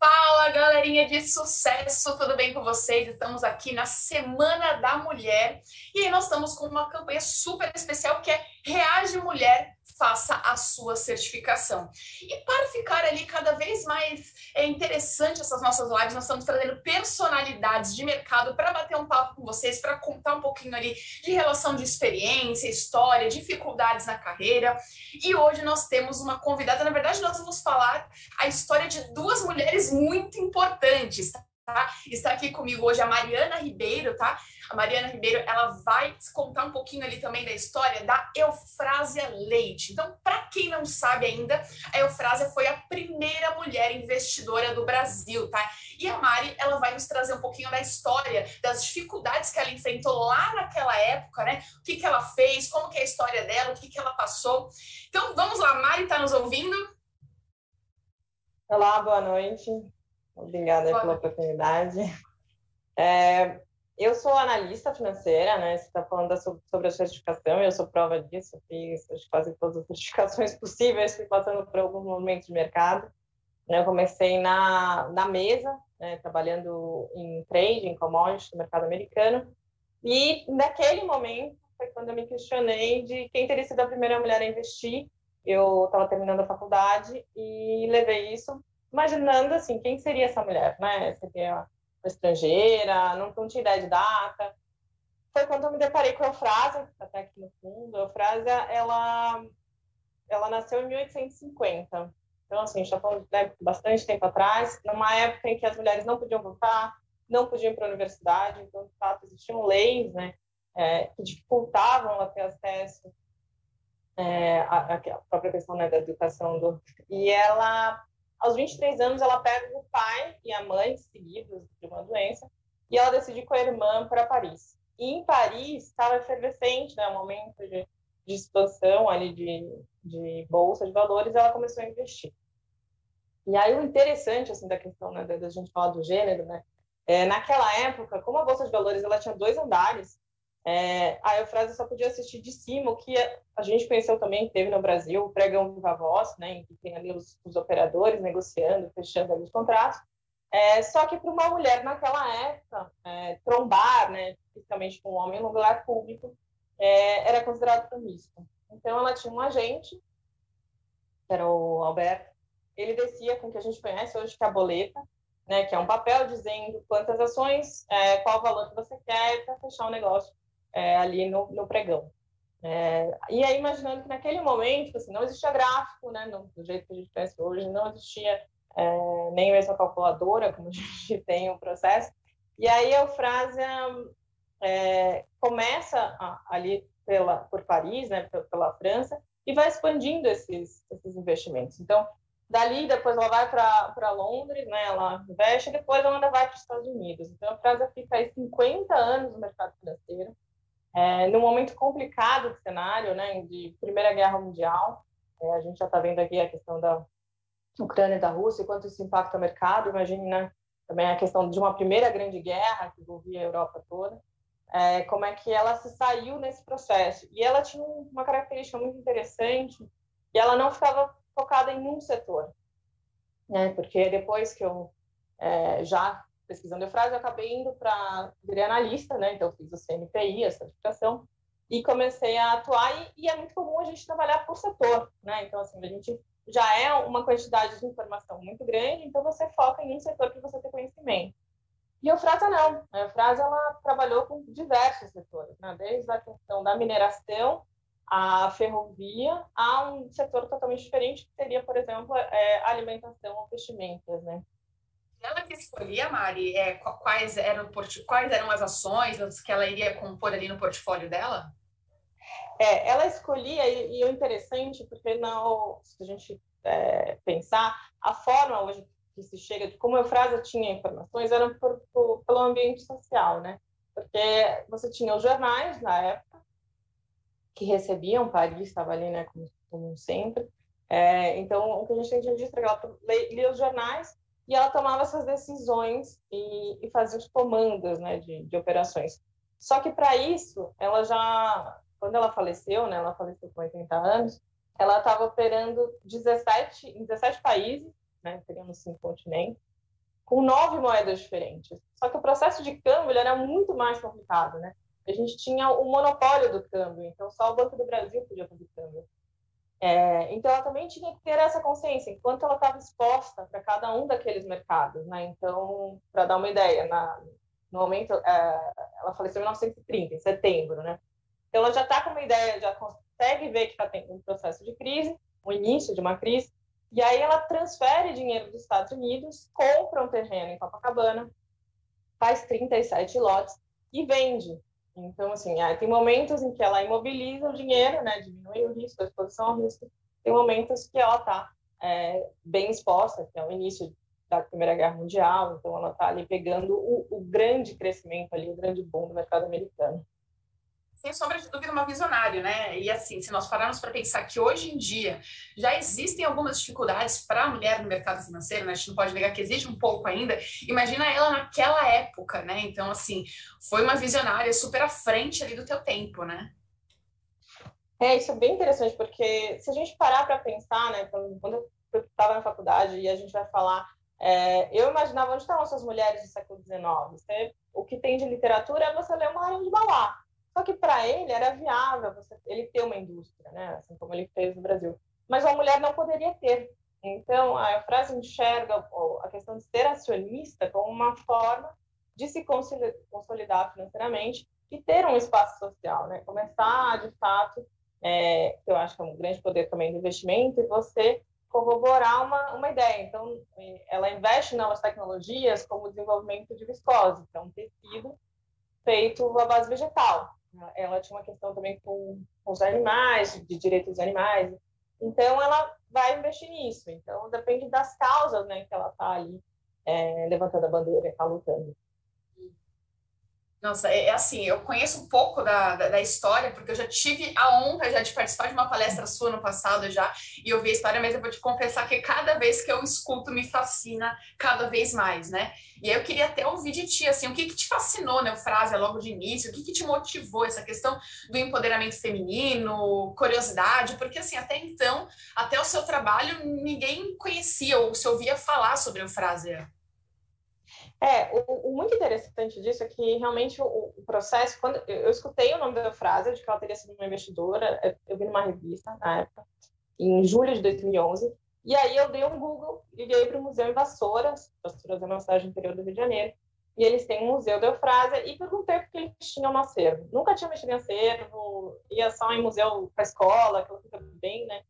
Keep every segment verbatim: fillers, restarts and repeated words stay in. Fala, galerinha de sucesso, tudo bem com vocês? Estamos aqui na Semana da Mulher e aí nós estamos com uma campanha super especial que é Reage, Mulher! Faça a sua certificação. E para ficar ali cada vez mais é, interessante essas nossas lives, nós estamos trazendo personalidades de mercado para bater um papo com vocês, para contar um pouquinho ali de relação de experiência, história, dificuldades na carreira. E hoje nós temos uma convidada, na verdade nós vamos falar a história de duas mulheres muito importantes, tá? Tá? Está aqui comigo hoje a Mariana Ribeiro, tá? A Mariana Ribeiro, ela vai contar um pouquinho ali também da história da Eufrásia Leite. Então, para quem não sabe ainda, a Eufrásia foi a primeira mulher investidora do Brasil, tá? E a Mari, ela vai nos trazer um pouquinho da história, das dificuldades que ela enfrentou lá naquela época, né? O que que ela fez, como que é a história dela, o que que ela passou. Então, vamos lá, Mari, tá nos ouvindo? Olá, boa noite. Obrigada pela oportunidade. É, eu sou analista financeira, né? Você está falando da, sobre a certificação, eu sou prova disso, fiz quase todas as certificações possíveis, fui passando por alguns momentos de mercado. Eu comecei na, na mesa, né? Trabalhando em trading, commodities no mercado americano, e naquele momento foi quando eu me questionei de quem teria sido a primeira mulher a investir. Eu estava terminando a faculdade e levei isso imaginando, assim, quem seria essa mulher, né? Seria uma estrangeira, não, não tinha ideia de data. Foi quando eu me deparei com a Eufrásia, até aqui no fundo. A Eufrásia, ela, ela nasceu em mil oitocentos e cinquenta. Então, assim, a gente está falando de bastante tempo atrás, numa época em que as mulheres não podiam votar, não podiam ir para a universidade. Então, de fato, existiam leis, né, é, que dificultavam ela ter acesso é, à, à própria questão, né, da educação. Do... E ela... Aos vinte e três anos, ela pega o pai e a mãe, seguidos de uma doença, e ela decide ir com a irmã para Paris. E em Paris, estava efervescente, né, um momento de, de expansão ali de, de bolsa de valores, ela começou a investir. E aí o interessante, assim, da questão, né, da, da gente falar do gênero, né, é, naquela época, como a bolsa de valores ela tinha dois andares, é, a Eufrásia só podia assistir de cima, o que a gente conheceu também, que teve no Brasil, o pregão viva voz, né, em que tem ali os, os operadores negociando, fechando ali os contratos. É, só que para uma mulher naquela época, é, trombar, né, principalmente com um homem no lugar público, é, era considerado promíscuo. Então ela tinha um agente, que era o Alberto, ele descia com o que a gente conhece hoje, que é a boleta, né, que é um papel dizendo quantas ações, é, qual o valor que você quer para fechar o negócio. É, ali no, no pregão. É, e aí, imaginando que naquele momento, assim, não existia gráfico, né, não, do jeito que a gente pensa hoje, não existia é, nem mesmo a calculadora, como a gente tem o processo. E aí a Eufrásia é, começa a, ali pela, por Paris, né, pela, pela França, e vai expandindo esses, esses investimentos. Então, dali, depois ela vai para Londres, né, ela investe, e depois ela ainda vai para os Estados Unidos. Então a Eufrásia fica aí cinquenta anos no mercado financeiro, É, num momento complicado do cenário, né, de Primeira Guerra Mundial. É, a gente já está vendo aqui a questão da Ucrânia e da Rússia, e quanto isso impacta o mercado. Imagine, né, também a questão de uma primeira grande guerra que envolvia a Europa toda. É, como é que ela se saiu nesse processo? E ela tinha uma característica muito interessante, e ela não ficava focada em um setor, né, porque depois que eu é, já... pesquisando Eufrásia, eu acabei indo para virei analista, né? Então, eu fiz o C N P I, a certificação, e comecei a atuar. E, e é muito comum a gente trabalhar por setor, né? Então, assim, a gente já é uma quantidade de informação muito grande, então você foca em um setor que você tem conhecimento. E a Eufrásia não. A Eufrásia, ela trabalhou com diversos setores, né? Desde a questão da mineração, à ferrovia, a um setor totalmente diferente, que seria, por exemplo, é, alimentação ou vestimentas, né? Ela que escolhia, Mari, é, quais, eram, quais eram as ações que ela iria compor ali no portfólio dela? É, ela escolhia, e é interessante, porque não, se a gente é, pensar, a forma hoje que se chega, de como a Eufrásia tinha informações, era por, por, pelo ambiente social, né? Porque você tinha os jornais, na época, que recebiam, Paris estava ali, né, como, como sempre. É, então, o que a gente tem de registro é que ela lia os jornais, e ela tomava essas decisões e, e fazia os comandos, né, de, de operações. Só que para isso, ela já, quando ela faleceu, né, ela faleceu com oitenta anos, ela estava operando dezessete, em dezessete países, né, teríamos cinco continentes, com nove moedas diferentes. Só que o processo de câmbio ele era muito mais complicado, né? A gente tinha o monopólio do câmbio, então só o Banco do Brasil podia fazer câmbio. É, então, ela também tinha que ter essa consciência, enquanto ela estava exposta para cada um daqueles mercados, né? Então, para dar uma ideia, na, no momento, é, ela faleceu em mil novecentos e trinta, em setembro, né? Então, ela já está com uma ideia, já consegue ver que está tendo um processo de crise, o início de uma crise, e aí ela transfere dinheiro dos Estados Unidos, compra um terreno em Copacabana, faz trinta e sete lotes e vende. Então, assim, tem momentos em que ela imobiliza o dinheiro, né, diminui o risco, a exposição ao risco. Tem momentos que ela está é, bem exposta, que é o início da Primeira Guerra Mundial, então ela está ali pegando o, o grande crescimento ali, o grande boom do mercado americano. Sem sombra de dúvida, uma visionária, né? E assim, se nós pararmos para pensar que hoje em dia já existem algumas dificuldades para a mulher no mercado financeiro, né? A gente não pode negar que existe um pouco ainda. Imagina ela naquela época, né? Então, assim, foi uma visionária super à frente ali do teu tempo, né? É, isso é bem interessante, porque se a gente parar para pensar, né? Quando eu estava na faculdade e a gente vai falar... É, eu imaginava onde estavam essas mulheres do século dezenove. Você, o que tem de literatura é você ler uma Warren de Mauá. Só que para ele era viável você, ele ter uma indústria, né? Assim como ele fez no Brasil. Mas uma mulher não poderia ter. Então, a Eufrásia enxerga a questão de ser acionista como uma forma de se consolidar financeiramente e ter um espaço social, né? Começar, de fato, é, que eu acho que é um grande poder também do investimento, e você corroborar uma, uma ideia. Então, ela investe em novas tecnologias como o desenvolvimento de viscose, que é um tecido feito à base vegetal. Ela tinha uma questão também com, com os animais, de direitos dos animais. Então, ela vai investir nisso. Então, depende das causas, né, que ela está ali é, levantando a bandeira, está lutando. Nossa, é assim, eu conheço um pouco da, da, da história, porque eu já tive a honra já de participar de uma palestra sua no passado já, e eu vi a história, mas eu vou te confessar que cada vez que eu escuto me fascina cada vez mais, né? E aí eu queria até ouvir de ti, assim, o que que te fascinou, né, Eufrásia, logo de início, o que que te motivou essa questão do empoderamento feminino, curiosidade, porque assim, até então, até o seu trabalho, ninguém conhecia ou se ouvia falar sobre Eufrásia. É, o, o muito interessante disso é que realmente o, o processo, quando eu, eu escutei o nome da Eufrásia, de que ela teria sido uma investidora, eu vi numa revista na época, em julho de dois mil e onze, e aí eu dei um Google, liguei para o museu em Vassouras, Vassouras é uma cidade interior do Rio de Janeiro, e eles têm um museu da Eufrásia, e perguntei porque eles tinham um acervo. Nunca tinha mexido em acervo, ia só em museu para escola, aquela coisa bem, né?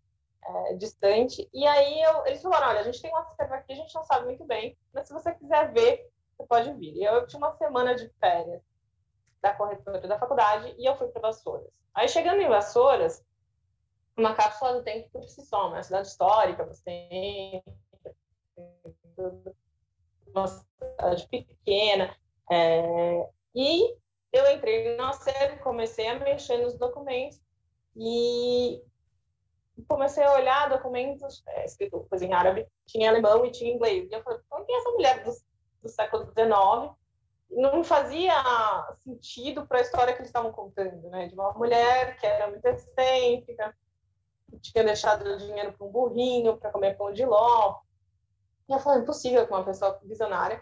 É, distante, e aí eu, eles falaram, olha, a gente tem um acervo aqui, a gente não sabe muito bem, mas se você quiser ver, você pode vir. E eu, eu tinha uma semana de férias da corretora da faculdade e eu fui para Vassouras. Aí, chegando em Vassouras, uma cápsula do tempo por si só, uma cidade histórica, você tem uma cidade pequena, é, e eu entrei no acervo, comecei a mexer nos documentos e comecei a olhar documentos é, escrito coisa em árabe, tinha alemão e tinha inglês. E eu falei, quem é essa mulher do, do século dezenove? Não fazia sentido para a história que eles estavam contando, né? De uma mulher que era muito excêntrica, que tinha deixado dinheiro para um burrinho, para comer pão de ló. E eu falei, impossível que uma pessoa visionária,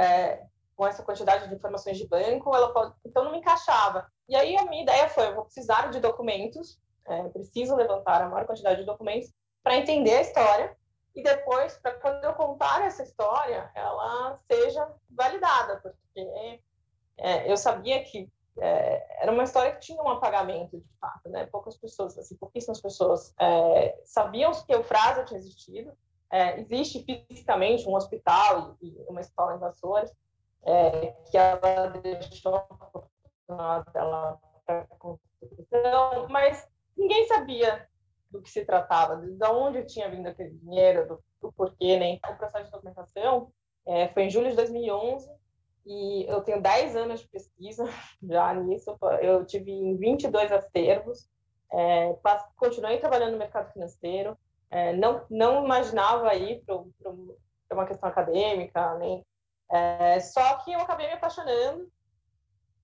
é, com essa quantidade de informações de banco, ela pode... Então não me encaixava. E aí a minha ideia foi, eu vou precisar de documentos, É, preciso levantar a maior quantidade de documentos para entender a história e depois, para quando eu contar essa história, ela seja validada, porque é, eu sabia que é, era uma história que tinha um apagamento, de fato, né? Poucas pessoas, assim, pouquíssimas pessoas é, sabiam que Eufrásia tinha existido. É, existe fisicamente um hospital e, e uma escola em Vassouras é, que ela deixou ela para a construção, mas ninguém sabia do que se tratava, de onde tinha vindo aquele dinheiro, do, do porquê, né? Então, o processo de documentação é, foi em julho de dois mil e onze e eu tenho dez anos de pesquisa já nisso. Eu tive em vinte e dois acervos, é, passo, continuei trabalhando no mercado financeiro, é, não, não imaginava ir para uma questão acadêmica, nem, é, só que eu acabei me apaixonando,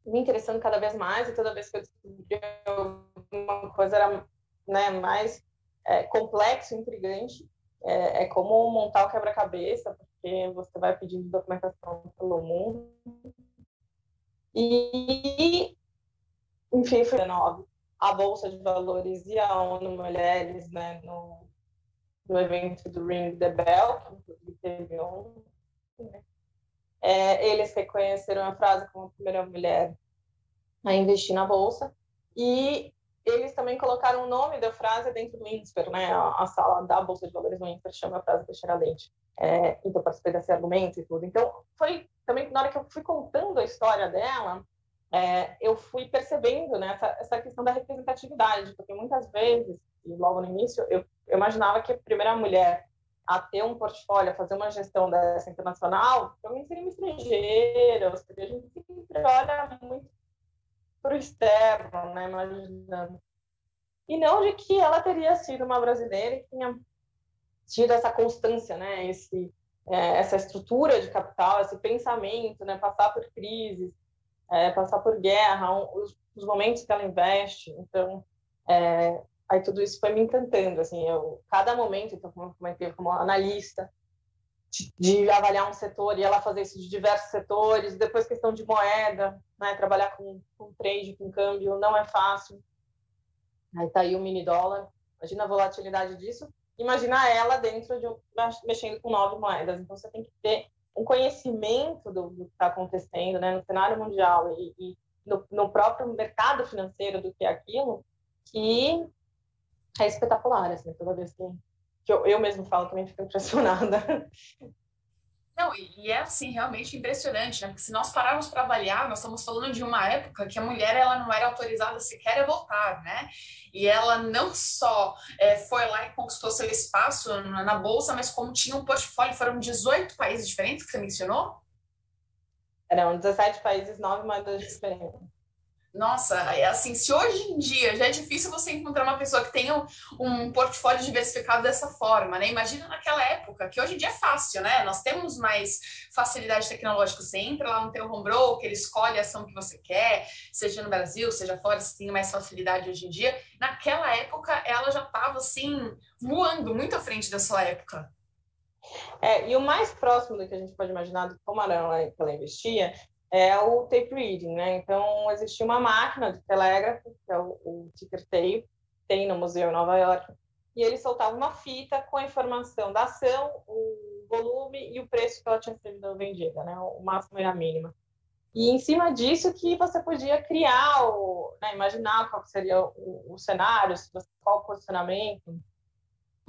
me interessando cada vez mais, e toda vez que eu descobri uma coisa era, né, mais é, complexo, intrigante, é, é como montar o quebra-cabeça, porque porque você vai pedindo documentação pelo mundo. E, enfim, foi dezenove. A Bolsa de Valores e a ONU Mulheres, né, no, no evento do Ring the Bell, que teve ontem, né? É, eles reconheceram a Eufrásia como a primeira mulher a investir na Bolsa. E eles também colocaram o nome da Eufrásia dentro do INSPER, né? A, a sala da Bolsa de Valores do INSPER chama Eufrásia Teixeira Leite. É, então, eu participei desse argumento e tudo. Então, foi também, na hora que eu fui contando a história dela, é, eu fui percebendo, né, essa, essa questão da representatividade, porque muitas vezes, e logo no início, eu, eu imaginava que a primeira mulher a ter um portfólio, a fazer uma gestão dessa internacional, para mim seria uma estrangeira, ou seja, a gente sempre olha muito para o externo, né, imaginando. E não de que ela teria sido uma brasileira e tinha tido essa constância, né, esse, é, essa estrutura de capital, esse pensamento, né, passar por crises, é, passar por guerra, um, os, os momentos que ela investe. Então, é, aí tudo isso foi me encantando, assim, eu, cada momento, então, como eu comentei, como analista, de, de avaliar um setor e ela fazer isso de diversos setores, depois questão de moeda, né, trabalhar com, com trade, com câmbio, não é fácil. Aí tá aí o mini dólar, imagina a volatilidade disso, imagina ela dentro de, mexendo com nove moedas, então você tem que ter um conhecimento do, do que está acontecendo, né, no cenário mundial e, e no, no próprio mercado financeiro do que é aquilo, que é espetacular, assim, toda vez que, que eu, eu mesmo falo, também fico impressionada. Não, e é, assim, realmente impressionante, né? Porque se nós pararmos para avaliar, nós estamos falando de uma época que a mulher, ela não era autorizada sequer a votar, né? E ela não só é, foi lá e conquistou seu espaço na, na Bolsa, mas como tinha um portfólio, foram dezoito países diferentes que você mencionou? Eram dezessete países, nove moedas diferentes. Nossa, assim, se hoje em dia já é difícil você encontrar uma pessoa que tenha um, um portfólio diversificado dessa forma, né? Imagina naquela época, que hoje em dia é fácil, né? Nós temos mais facilidade tecnológica. Você entra lá no teu home broker, ele escolhe a ação que você quer, seja no Brasil, seja fora, você tem mais facilidade hoje em dia. Naquela época, ela já estava, assim, voando muito à frente da sua época. É, e o mais próximo do que a gente pode imaginar do Pomarão, que ela investia, é o tape reading, né? Então, existia uma máquina de telégrafo, que é o, o ticker tape, tem no museu em Nova York, e ele soltava uma fita com a informação da ação, o volume e o preço que ela tinha sido vendida, né? O máximo e a mínima. E em cima disso que você podia criar, o, né? Imaginar qual seria o, o cenário, qual o posicionamento.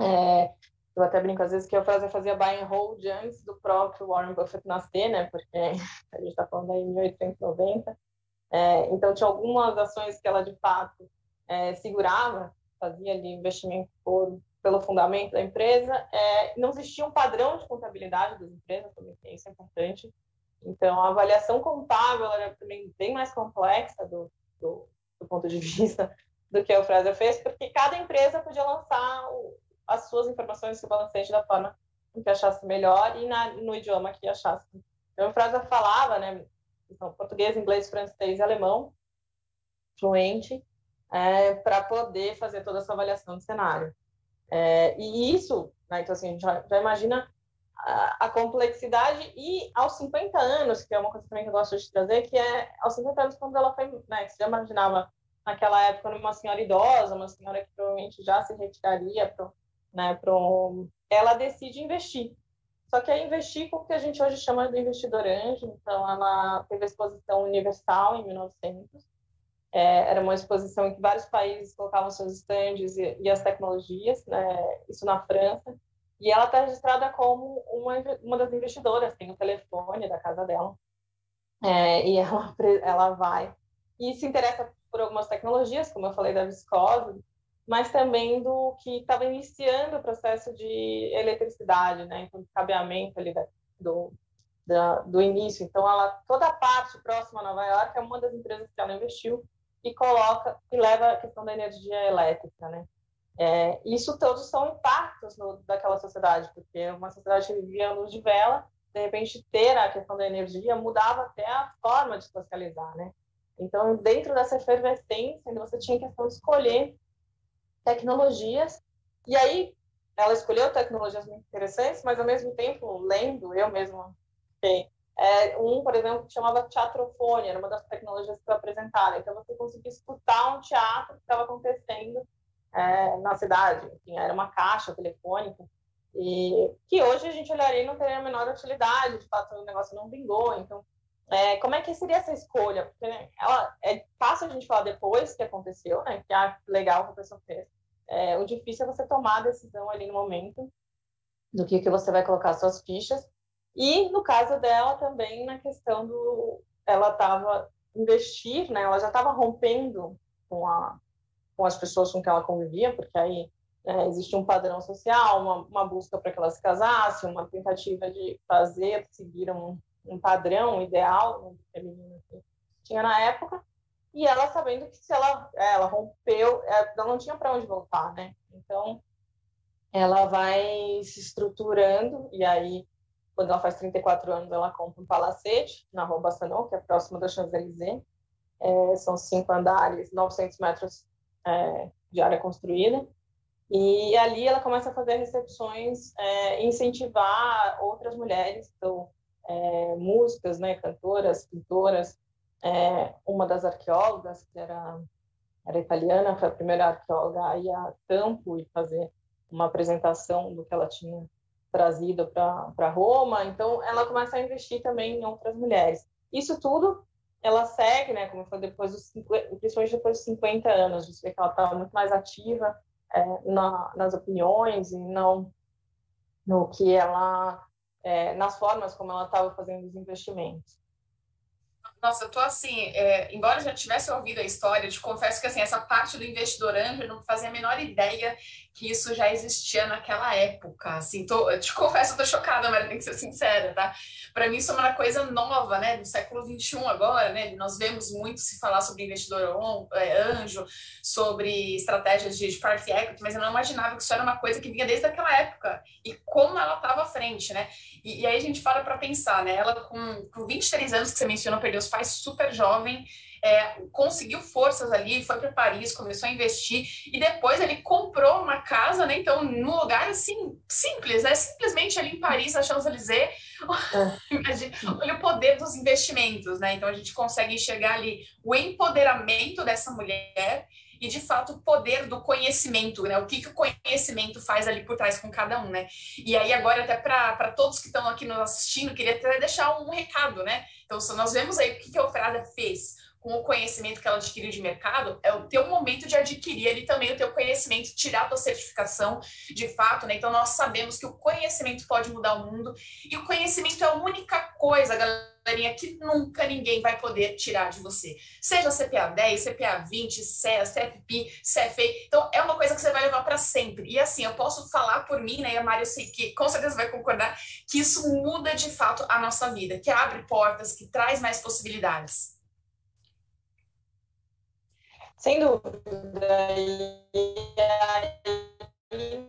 É, eu até brinco às vezes que a Eufrásia fazia buy and hold antes do próprio Warren Buffett nascer, né? Porque a gente está falando aí em mil oitocentos e noventa. É, então, tinha algumas ações que ela, de fato, é, segurava, fazia ali investimento por, pelo fundamento da empresa. É, não existia um padrão de contabilidade das empresas, também isso é importante. Então, a avaliação contábil era também bem mais complexa do, do, do ponto de vista do que a Eufrásia fez, porque cada empresa podia lançar o as suas informações se balanceiam da forma que achasse melhor e na, no idioma que achasse. Então, a Eufrásia falava, né, então, português, inglês, francês e alemão, fluente, é, para poder fazer toda a sua avaliação do cenário. É, e isso, né, então, assim, a gente já, já imagina a, a complexidade e aos cinquenta anos, que é uma coisa também que eu gosto de trazer, que é aos cinquenta anos quando ela foi, né, que você já imaginava naquela época uma senhora idosa, uma senhora que provavelmente já se retiraria para Né, pro... ela decide investir. Só que é investir com o que a gente hoje chama de investidor anjo. Então, ela teve a exposição universal em mil e novecentos. É, era uma exposição em que vários países colocavam seus estandes e, e as tecnologias, né, isso na França. E ela está registrada como uma, uma das investidoras, tem o telefone da casa dela. É, e ela, ela vai e se interessa por algumas tecnologias, como eu falei da viscose, mas também do que estava iniciando o processo de eletricidade, né? Então, cabeamento ali do, da, do início. Então, ela, toda a parte próxima a Nova York é uma das empresas que ela investiu e coloca e leva a questão da energia elétrica, né? É, isso todos são impactos no, daquela sociedade, porque uma sociedade que vivia à luz de vela, de repente ter a questão da energia mudava até a forma de socializar, né? Então, dentro dessa efervescência, você tinha a questão de escolher tecnologias, e aí Ela escolheu tecnologias muito interessantes, mas, ao mesmo tempo, lendo, eu mesma, okay, é, um, por exemplo, que chamava teatrofonia, era uma das tecnologias que foi apresentada. Então, você conseguia escutar um teatro que estava acontecendo é, na cidade. Enfim, era uma caixa telefônica, e que hoje a gente olharia e não teria a menor utilidade. De fato, o negócio não vingou. Então, é, como é que seria essa escolha? Porque, né, ela, é fácil a gente falar depois que aconteceu, né, que ah, legal que a pessoa fez. É, o difícil é você tomar a decisão ali no momento do que, que você vai colocar suas fichas. E, no caso dela, também na questão do... Ela estava investir, né? Ela já estava rompendo com, a, com as pessoas com que ela convivia, porque aí é, existia um padrão social, uma, uma busca para que ela se casasse, uma tentativa de fazer, seguir um, um padrão ideal feminino que tinha na época. E ela sabendo que se ela, ela rompeu, ela não tinha para onde voltar, né? Então, ela vai se estruturando, e aí, quando ela faz trinta e quatro anos, ela compra um palacete na Rua Bastanon, que é próximo da Champs-Élysées. É, são cinco andares, novecentos metros é, de área construída. E ali ela começa a fazer recepções, é, incentivar outras mulheres, então, é, músicas, né, cantoras, pintoras. É, uma das arqueólogas, que era, era italiana, foi a primeira arqueóloga a ir a campo e fazer uma apresentação do que ela tinha trazido para Roma. Então, ela começa a investir também em outras mulheres. Isso tudo ela segue, né, como foi depois dos cinquenta, principalmente depois dos cinquenta anos, a gente vê que ela estava muito mais ativa é, na, nas opiniões e não no que ela, é, nas formas como ela estava fazendo os investimentos. Nossa, eu tô assim, é, embora eu já tivesse ouvido a história, eu te confesso que assim, essa parte do investidor anjo, eu não fazia a menor ideia que isso já existia naquela época, assim, tô, eu te confesso, eu tô chocada, mas tem que ser sincera, tá? Para mim isso é uma coisa nova, né, do século vinte e um agora, né, nós vemos muito se falar sobre investidor anjo, sobre estratégias de private equity, mas eu não imaginava que isso era uma coisa que vinha desde aquela época, e como ela estava à frente, né, e, e aí a gente para para pensar, né, ela com, com vinte e três anos que você mencionou, perdeu os pais super jovem, é, conseguiu forças ali, foi para Paris, começou a investir e depois ele comprou uma casa, né? Então, num lugar assim, simples, né? Simplesmente ali em Paris, na Champs-Élysées, olha o poder dos investimentos, né? Então, a gente consegue enxergar ali o empoderamento dessa mulher e, de fato, o poder do conhecimento, né? O que, que o conhecimento faz ali por trás com cada um, né? E aí, agora, até para todos que estão aqui nos assistindo, queria até deixar um recado, né? Então, nós vemos aí o que, que a Eufrásia fez com o conhecimento que ela adquiriu de mercado, é o teu momento de adquirir ali também o teu conhecimento, tirar a tua certificação de fato, né? Então, nós sabemos que o conhecimento pode mudar o mundo e o conhecimento é a única coisa, galera, que nunca ninguém vai poder tirar de você. Seja C P A dez, C P A vinte, C E A, C F P, C F A. Então, é uma coisa que você vai levar para sempre. E assim, eu posso falar por mim, né? E a Mari, eu sei que com certeza vai concordar que isso muda de fato a nossa vida, que abre portas, que traz mais possibilidades. Sem dúvida. E aí,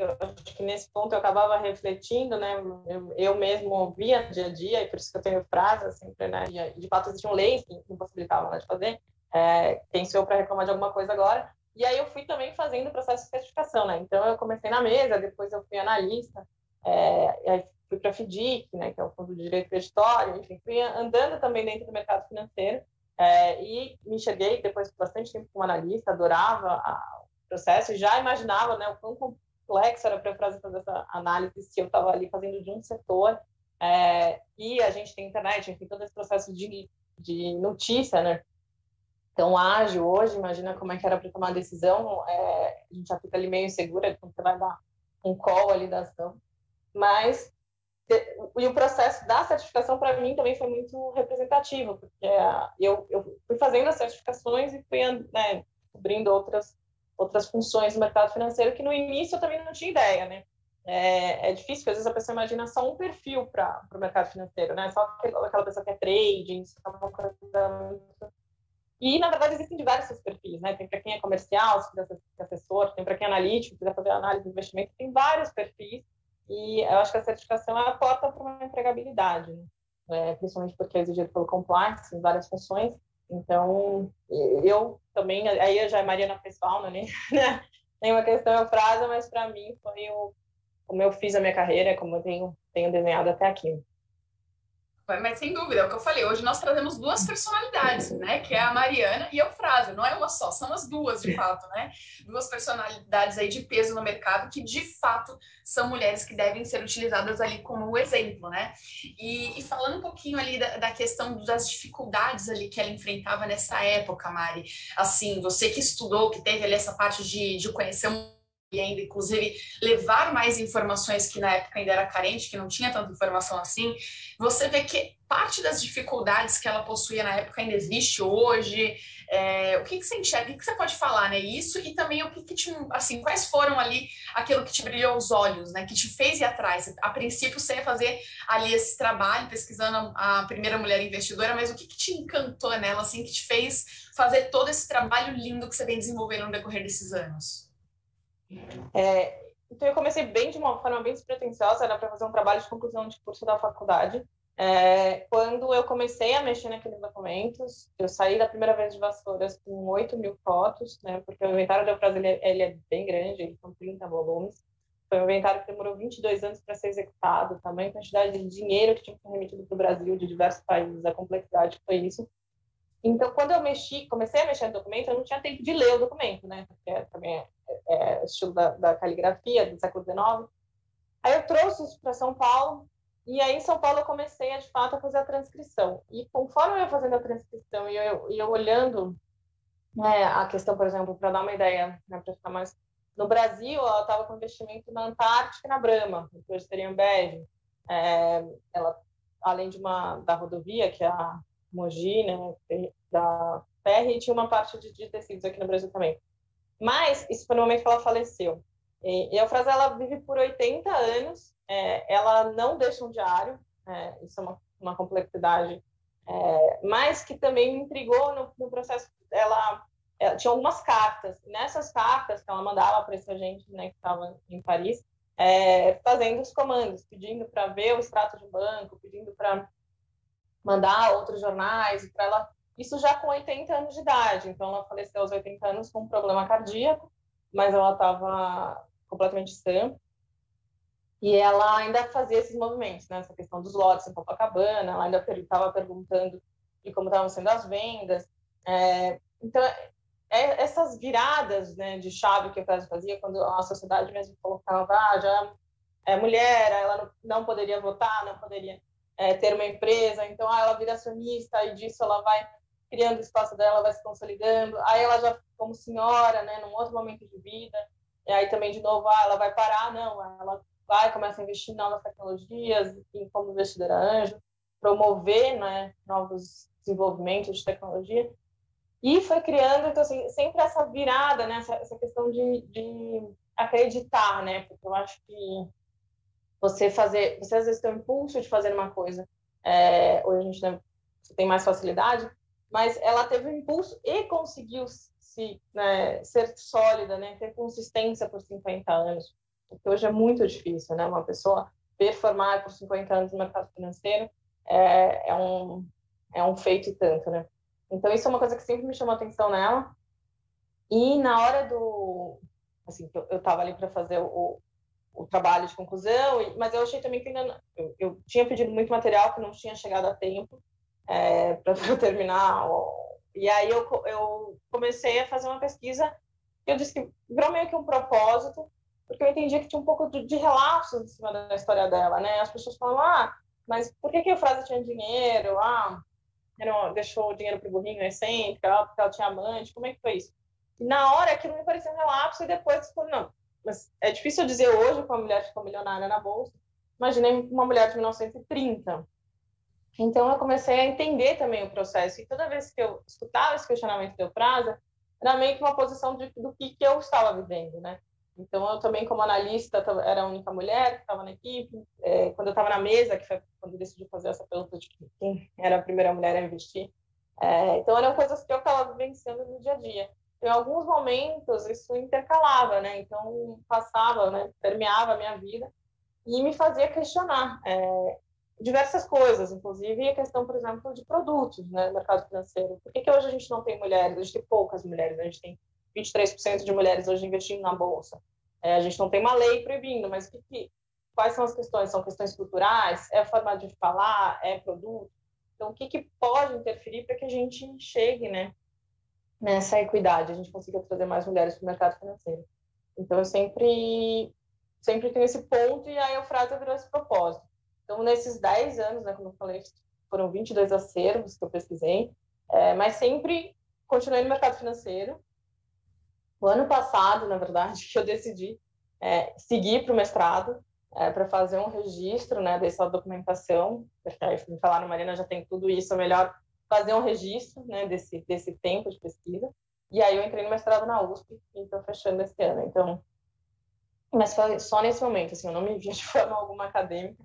eu acho que nesse ponto eu acabava refletindo, né? Eu, eu mesmo ouvia no dia a dia, e por isso que eu tenho Eufrásia sempre, né? E de fato existiam leis que impossibilitavam ela de fazer. É, quem sou eu para reclamar de alguma coisa agora? E aí eu fui também fazendo o processo de certificação, né? Então eu comecei na mesa, depois eu fui analista, é, aí fui para a F D I C, né? Que é o Fundo de Direito Creditório, enfim, fui andando também dentro do mercado financeiro. É, e me enxerguei depois de bastante tempo como analista, adorava o processo e já imaginava, né, o quão complexo era para eu fazer essa análise se eu estava ali fazendo de um setor. É, e a gente tem internet, enfim, todo esse processo de, de notícia, né? Então, ágil hoje, imagina como é que era para tomar a decisão. É, a gente já fica ali meio insegura quando você vai dar um call ali da ação. Mas... E o processo da certificação, para mim, também foi muito representativo, porque eu, eu fui fazendo as certificações e fui, né, cobrindo outras, outras funções do mercado financeiro que no início eu também não tinha ideia, né? É, é difícil, porque às vezes a pessoa imagina só um perfil para o mercado financeiro, né? Só aquela pessoa que é trading, só uma coisa... E, na verdade, existem diversos perfis, né? Tem para quem é comercial, se quiser ser assessor, tem para quem é analítico, se quiser fazer análise de investimento, tem vários perfis. E eu acho que a certificação é a porta para uma empregabilidade, né? É, principalmente porque é exigido pelo compliance em várias funções. Então, eu também, aí eu já é Mariana pessoal, né? nenhuma questão Eufrásia, mas para mim foi o, como eu fiz a minha carreira, como eu tenho, tenho desenhado até aqui. Mas sem dúvida, é o que eu falei, hoje nós trazemos duas personalidades, né, que é a Mariana e a Eufrásia, não é uma só, são as duas de fato, né, duas personalidades aí de peso no mercado que de fato são mulheres que devem ser utilizadas ali como exemplo, né, e, e falando um pouquinho ali da, da questão das dificuldades ali que ela enfrentava nessa época, Mari, assim, você que estudou, que teve ali essa parte de, de conhecer um e ainda, inclusive, levar mais informações que na época ainda era carente, que não tinha tanta informação assim, você vê que parte das dificuldades que ela possuía na época ainda existe hoje, é, o que, que você enxerga, o que, que você pode falar, né, isso, e também o que, que te, assim, quais foram ali, aquilo que te brilhou os olhos, né, que te fez ir atrás, a princípio você ia fazer ali esse trabalho, pesquisando a primeira mulher investidora, mas o que, que te encantou nela, assim, que te fez fazer todo esse trabalho lindo que você vem desenvolvendo no decorrer desses anos? É, então eu comecei bem de uma forma bem despretensiosa, era para fazer um trabalho de conclusão de curso da faculdade. É, quando eu comecei a mexer naqueles documentos, eu saí da primeira vez de Vassouras com oito mil fotos, né, porque o inventário da Eufrásia ele, ele é bem grande, ele são trinta volumes, foi um inventário que demorou vinte e dois anos para ser executado, tamanha quantidade de dinheiro que tinha que ser remetido para o Brasil, de diversos países, a complexidade foi isso. Então, quando eu mexi, comecei a mexer no documento, eu não tinha tempo de ler o documento, né? Porque também é, é, é estilo da, da caligrafia do século dezenove. Aí eu trouxe isso para São Paulo, e aí em São Paulo eu comecei, a, de fato, a fazer a transcrição. E conforme eu ia fazendo a transcrição e eu, eu olhando, né, a questão, por exemplo, para dar uma ideia, né, para ficar mais... No Brasil, ela estava com investimento na Antártica e na Brahma, que hoje seria Ambev. É, ela, além de uma, da rodovia, que é a Mogi, né, da P R, e tinha uma parte de, de tecidos aqui no Brasil também. Mas isso foi no momento que ela faleceu. E, e a Eufrásia, ela vive por oitenta anos, é, ela não deixa um diário, é, isso é uma, uma complexidade, é, mas que também me intrigou no, no processo. Ela, ela tinha algumas cartas, e nessas cartas que ela mandava para essa gente, né, que estava em Paris, é, fazendo os comandos, pedindo para ver o extrato de banco, pedindo para mandar outros jornais, para ela, isso já com oitenta anos de idade. Então, ela faleceu aos oitenta anos com um problema cardíaco, mas ela estava completamente sã. E ela ainda fazia esses movimentos, né? Essa questão dos lotes em Copacabana, ela ainda estava perguntando de como estavam sendo as vendas. É, então, é, essas viradas, né, de chave que a Eufrásia fazia, quando a sociedade mesmo colocava, ah, já é mulher, ela não, não poderia votar, não poderia... É, ter uma empresa, então ah, ela vira acionista e disso ela vai criando o espaço dela, vai se consolidando, aí ela já como senhora, né, num outro momento de vida, e aí também de novo, ah, ela vai parar, não, ela vai, começa a investir em novas tecnologias, enfim, como investidora anjo, promover, né, novos desenvolvimentos de tecnologia, e foi criando, então assim, sempre essa virada, né, essa, essa questão de, de acreditar, né, porque eu acho que Você fazer, você às vezes tem o impulso de fazer uma coisa, é, hoje a gente não, tem mais facilidade, mas ela teve o impulso e conseguiu se, né, ser sólida, né, ter consistência por cinquenta anos, porque hoje é muito difícil, né, uma pessoa performar por cinquenta anos no mercado financeiro é, é, um, é um feito e tanto, né. Então isso é uma coisa que sempre me chamou a atenção nela, e na hora do, assim, eu estava ali para fazer o o trabalho de conclusão, mas eu achei também que ainda não, eu, eu tinha pedido muito material que não tinha chegado a tempo, é, para eu terminar, e aí eu, eu comecei a fazer uma pesquisa, eu disse que virou meio que um propósito, porque eu entendi que tinha um pouco de, de relapsos em cima da história dela, né, as pessoas falam, ah, mas por que que a Eufrásia tinha dinheiro, ah, não, deixou o dinheiro pro burrinho, é sempre, porque ela tinha amante, como é que foi isso? E na hora aquilo me parecia um relapso, e depois eu falei, não, mas é difícil dizer hoje que uma mulher ficou milionária na Bolsa. Imaginei uma mulher de mil novecentos e trinta. Então, eu comecei a entender também o processo. E toda vez que eu escutava esse questionamento da Eufrásia, era meio que uma posição de, do que, que eu estava vivendo, né? Então, eu também, como analista, era a única mulher que estava na equipe. É, quando eu estava na mesa, que foi quando eu decidi fazer essa pergunta de quem era a primeira mulher a investir. É, então, eram coisas que eu estava vivenciando no dia a dia. Em alguns momentos isso intercalava, né? Então passava, né? Permeava a minha vida e me fazia questionar é, diversas coisas, inclusive a questão, por exemplo, de produtos, né? No mercado financeiro. Por que que hoje a gente não tem mulheres? A gente tem poucas mulheres, a gente tem vinte e três por cento de mulheres hoje investindo na Bolsa. É, a gente não tem uma lei proibindo, mas que, que, quais são as questões? São questões culturais? É a forma de falar? É produto? Então, o que, que pode interferir para que a gente chegue, né, nessa equidade? A gente consiga trazer mais mulheres para o mercado financeiro. Então, eu sempre, sempre tenho esse ponto e a Eufrásia virou esse propósito. Então, nesses dez anos, né, como eu falei, foram vinte e dois acervos que eu pesquisei, é, mas sempre continuei no mercado financeiro. O ano passado, na verdade, que eu decidi é, seguir para o mestrado, é, para fazer um registro, né, dessa documentação, porque aí me falaram, Mariana, já tem tudo isso, é melhor fazer um registro, né, desse, desse tempo de pesquisa. E aí eu entrei no mestrado na U S P e estou fechando esse ano. Então, mas foi só nesse momento, assim, eu não me via de forma alguma acadêmica,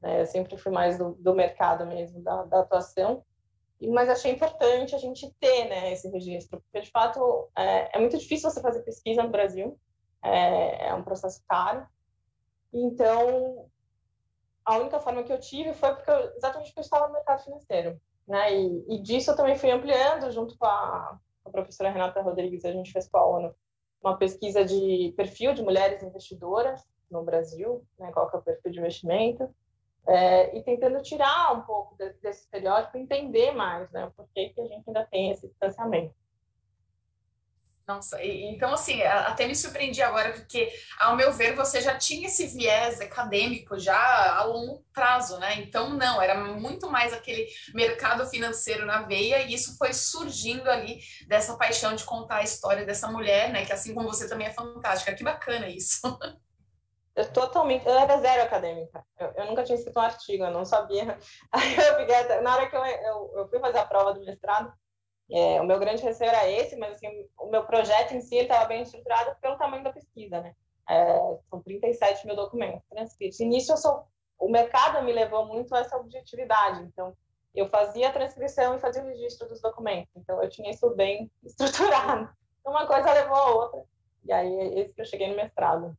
né? Eu sempre fui mais do, do mercado mesmo, da, da atuação. E, mas achei importante a gente ter, né, esse registro, porque, de fato, é, é muito difícil você fazer pesquisa no Brasil, é, é um processo caro. Então, a única forma que eu tive foi porque eu, exatamente porque eu estava no mercado financeiro, né? E, e disso eu também fui ampliando junto com a... a professora Renata Rodrigues, a gente fez com a ONU uma pesquisa de perfil de mulheres investidoras no Brasil, né, qual que é o perfil de investimento, é, e tentando tirar um pouco de, desse estereótipo, entender mais, né, por que que a gente ainda tem esse distanciamento. Nossa, e, então assim, até me surpreendi agora, porque ao meu ver você já tinha esse viés acadêmico já a longo prazo, né? Então não, era muito mais aquele mercado financeiro na veia e isso foi surgindo ali dessa paixão de contar a história dessa mulher, né? Que assim como você também é fantástica, que bacana isso. Eu totalmente, eu era zero acadêmica, eu, eu nunca tinha escrito um artigo, eu não sabia, aí eu fiquei até, na hora que eu, eu, eu fui fazer a prova do mestrado, é, o meu grande receio era esse, mas assim, o meu projeto em si estava bem estruturado pelo tamanho da pesquisa, né? É, são trinta e sete mil documentos transcritos. No início, eu sou, o mercado me levou muito a essa objetividade, então eu fazia a transcrição e fazia o registro dos documentos, então eu tinha isso bem estruturado. Uma coisa levou a outra, e aí é esse que eu cheguei no mestrado.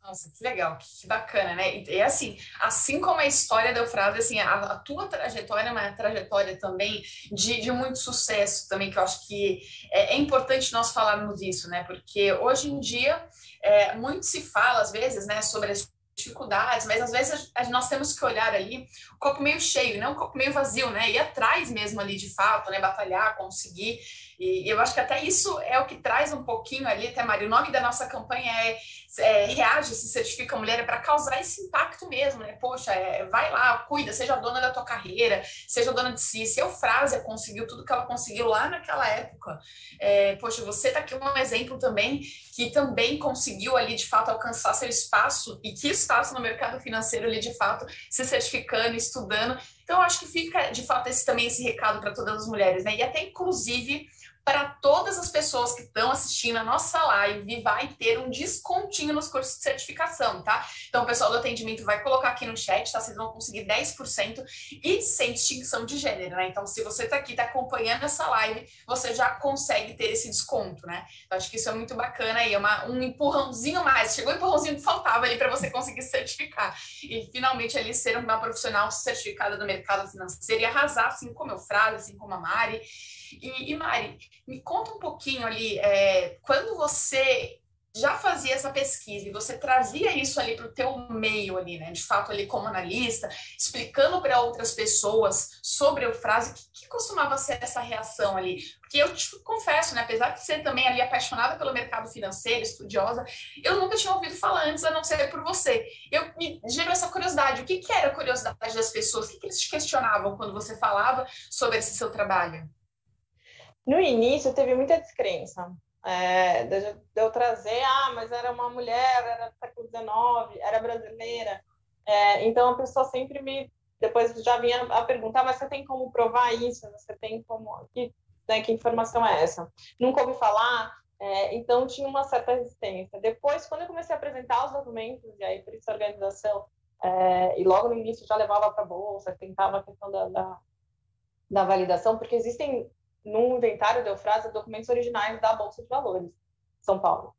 Nossa, que legal, que bacana, né? E, e assim, assim como a história da Eufrásia, assim, a, a tua trajetória é uma trajetória também de, de muito sucesso também, que eu acho que é, é importante nós falarmos isso, né? Porque hoje em dia, é, muito se fala, às vezes, né, sobre as dificuldades, mas às vezes nós temos que olhar ali o copo meio cheio, não o copo meio vazio, né? Ir atrás mesmo ali de fato, né? Batalhar, conseguir. E eu acho que até isso é o que traz um pouquinho ali, até, Maria, o nome da nossa campanha é, é Reage, se certifica mulher, é para causar esse impacto mesmo, né? Poxa, é, vai lá, cuida, seja dona da tua carreira, seja dona de si. Se a Eufrásia conseguiu tudo que ela conseguiu lá naquela época, é, poxa, você tá aqui um exemplo também, que também conseguiu ali, de fato, alcançar seu espaço, e que espaço no mercado financeiro ali, de fato, se certificando, estudando. Então, eu acho que fica, de fato, esse, também esse recado para todas as mulheres, né? E até, inclusive, para todas as pessoas que estão assistindo a nossa live, vai ter um descontinho nos cursos de certificação, tá? Então, o pessoal do atendimento vai colocar aqui no chat, tá? Vocês vão conseguir dez por cento e sem distinção de gênero, né? Então, se você tá aqui, tá acompanhando essa live, você já consegue ter esse desconto, né? Eu acho que isso é muito bacana e é uma, um empurrãozinho mais. Chegou o empurrãozinho que faltava ali para você conseguir certificar. E, finalmente, ali, ser uma profissional certificada do mercado financeiro e arrasar, assim como a Eufrásia, assim como a Mari. E, e Mari, me conta um pouquinho ali, é, quando você já fazia essa pesquisa e você trazia isso ali para o teu meio ali, né? De fato ali como analista, explicando para outras pessoas sobre a Eufrásia, que, que costumava ser essa reação ali? Porque eu te confesso, né? Apesar de ser também ali apaixonada pelo mercado financeiro, estudiosa, eu nunca tinha ouvido falar antes, a não ser por você. Eu me gerou essa curiosidade. O que, que era a curiosidade das pessoas? O que, que eles te questionavam quando você falava sobre esse seu trabalho? No início, teve muita descrença é, de eu trazer, ah, mas era uma mulher, era do século dezenove, era brasileira. É, então, a pessoa sempre me, depois já vinha a perguntar, mas você tem como provar isso? Você tem como, que, né, que informação é essa? Nunca ouvi falar, é, então tinha uma certa resistência. Depois, quando eu comecei a apresentar os documentos, e aí por isso a organização, é, e logo no início já levava para a bolsa, tentava a questão da, da, da validação, porque existem num inventário da Eufrásia, documentos originais da Bolsa de Valores, São Paulo.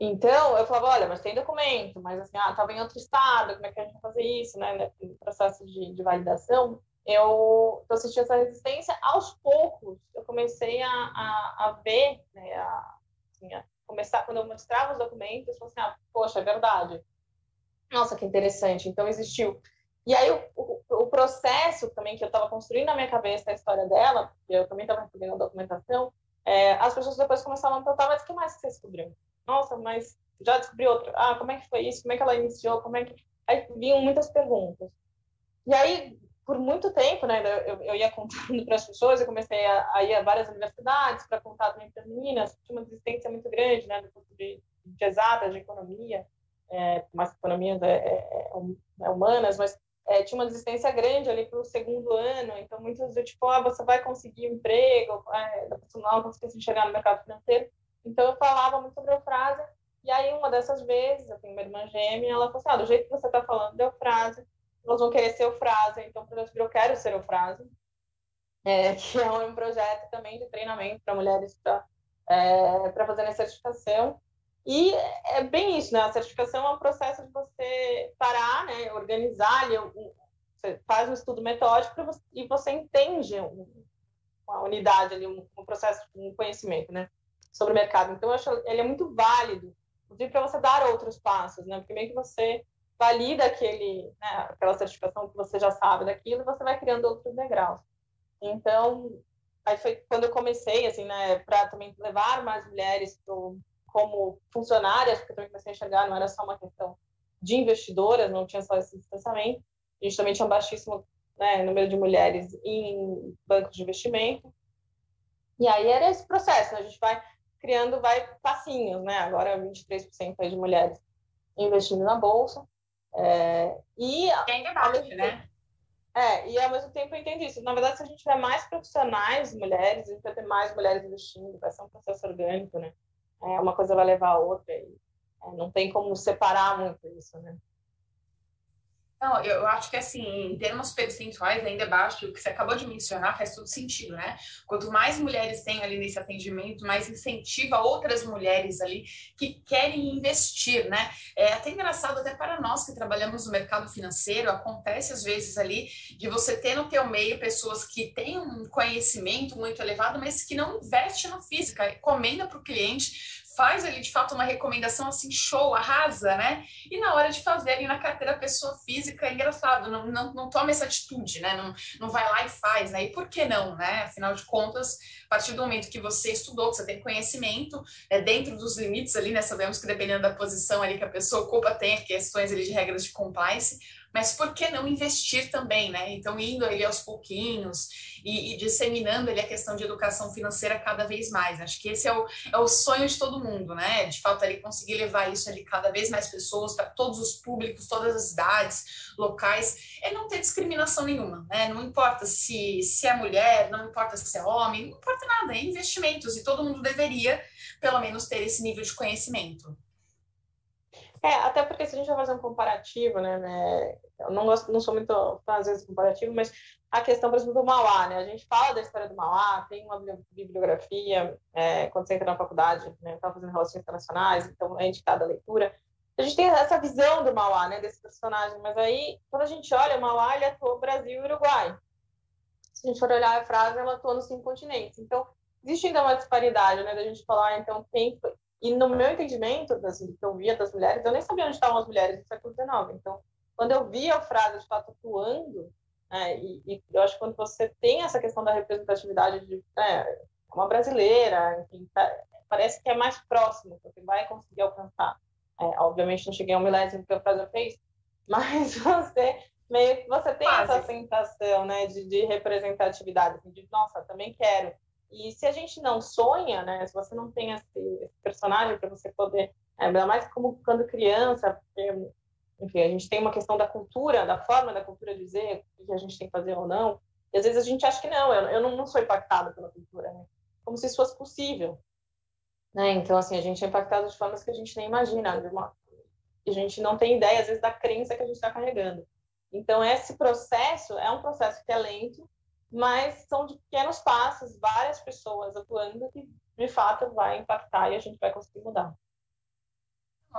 Então, eu falava, olha, mas tem documento, mas assim, ah, estava em outro estado, como é que a gente vai fazer isso, né? No processo de, de validação, eu, eu senti essa resistência. Aos poucos, eu comecei a, a, a ver, né, a, assim, a começar, quando eu mostrava os documentos, eu falava assim, ah, poxa, é verdade. Nossa, que interessante, então existiu. E aí o, o, o processo também que eu estava construindo na minha cabeça a história dela, e eu também estava recebendo a documentação, é, as pessoas depois começavam a perguntar, mas o que mais que você descobriu? Nossa, mas já descobri outro. Ah, como é que foi isso? Como é que ela iniciou? Como é que... Aí vinham muitas perguntas. E aí, por muito tempo, né, eu, eu ia contando para as pessoas, eu comecei a, a ir a várias universidades para contar também para as meninas, tinha uma resistência muito grande, né, do curso de, de exatas, de economia, é, mas economia é, é, é humanas, mas é, tinha uma resistência grande ali para o segundo ano, então muitos do tipo, ah, você vai conseguir um emprego, é, da pessoa não conseguir se enxergar no mercado financeiro, então eu falava muito sobre a frase. E aí, uma dessas vezes, eu tenho uma irmã gêmea, ela falou assim, ah, do jeito que você está falando da Eufrásia, nós vamos querer ser Eufrásia, então o projeto virou Quero Ser Eufrásia, é, que é um projeto também de treinamento para mulheres para é, fazer a certificação. E é bem isso, né? A certificação é um processo de você parar, né? Organizar, você faz um estudo metódico e você entende uma unidade, ali, um processo, um conhecimento, né? Sobre o mercado. Então, eu acho que ele é muito válido para você dar outros passos, né? Porque meio que você valida aquele, né, aquela certificação que você já sabe daquilo e você vai criando outros degraus. Então, aí foi quando eu comecei, assim, né, para também levar mais mulheres pro, como funcionárias, porque eu também comecei a enxergar, não era só uma questão de investidoras, não tinha só esse distanciamento. A gente também tinha um baixíssimo, né, número de mulheres em bancos de investimento. E aí era esse processo, né? A gente vai criando, vai passinhos, né? Agora vinte e três por cento de mulheres investindo na Bolsa. É, e ainda bate, né? É, e ao mesmo tempo eu entendo isso. Na verdade, se a gente tiver mais profissionais mulheres, a gente vai ter mais mulheres investindo, vai ser um processo orgânico, né? É, uma coisa vai levar a outra. E, é, não tem como separar muito isso, né? Não, eu acho que, assim, em termos percentuais, ainda é baixo. O que você acabou de mencionar faz todo sentido, né? Quanto mais mulheres tem ali nesse atendimento, mais incentiva outras mulheres ali que querem investir, né? É até engraçado, até para nós que trabalhamos no mercado financeiro, acontece às vezes ali de você ter no teu meio pessoas que têm um conhecimento muito elevado, mas que não investem na física, recomenda para o cliente, faz ali, de fato, uma recomendação assim, show, arrasa, né? E na hora de fazer ali na carteira pessoa física, é engraçado, não, não, não toma essa atitude, né? Não, não vai lá e faz, né? E por que não, né? Afinal de contas, a partir do momento que você estudou, que você tem conhecimento, é dentro dos limites ali, né? Sabemos que dependendo da posição ali que a pessoa ocupa, tem questões ali de regras de compliance, mas por que não investir também, né? Então, indo ali aos pouquinhos e, e disseminando ali a questão de educação financeira cada vez mais. Acho que esse é o, é o sonho de todo mundo, né? De fato, ali conseguir levar isso ali cada vez mais pessoas, para todos os públicos, todas as idades, locais, é não ter discriminação nenhuma, né? Não importa se, se é mulher, não importa se é homem, não importa nada, é investimentos, e todo mundo deveria, pelo menos, ter esse nível de conhecimento. É, até porque se a gente vai fazer um comparativo, né, né eu não, gosto, não sou muito, às vezes, comparativo, mas a questão, por exemplo, do Mauá, né, a gente fala da história do Mauá, tem uma bibliografia, é, quando você entra na faculdade, né, tá fazendo relações internacionais, então é indicada a leitura, a gente tem essa visão do Mauá, né, desse personagem, mas aí, quando a gente olha, o Mauá, ele atua no Brasil e Uruguai. Se a gente for olhar a frase, ela atua nos cinco continentes, então, existe ainda uma disparidade, né, da gente falar, então, quem foi. E no meu entendimento, assim, que eu via das mulheres, eu nem sabia onde estavam as mulheres no século dezenove. Então, quando eu via a frase de fato atuando, né, e, e eu acho que quando você tem essa questão da representatividade de, né, uma brasileira, enfim, tá, parece que é mais próximo, você vai conseguir alcançar. É, obviamente, não cheguei a um milésimo que a frase fez, mas você, meio, você tem Quase. essa sensação, né, de, de representatividade, de, nossa, também quero. E se a gente não sonha, né, se você não tem esse, esse personagem para você poder, é, ainda mais como quando criança, porque, enfim, a gente tem uma questão da cultura, da forma da cultura dizer o que a gente tem que fazer ou não, e às vezes a gente acha que não, eu, eu não, não sou impactada pela cultura, né? Como se isso fosse possível. Né? Então, assim, a gente é impactado de formas que a gente nem imagina, de uma, a gente não tem ideia, às vezes, da crença que a gente está carregando. Então, esse processo é um processo que é lento, mas são de pequenos passos, várias pessoas atuando que, de fato, vai impactar e a gente vai conseguir mudar.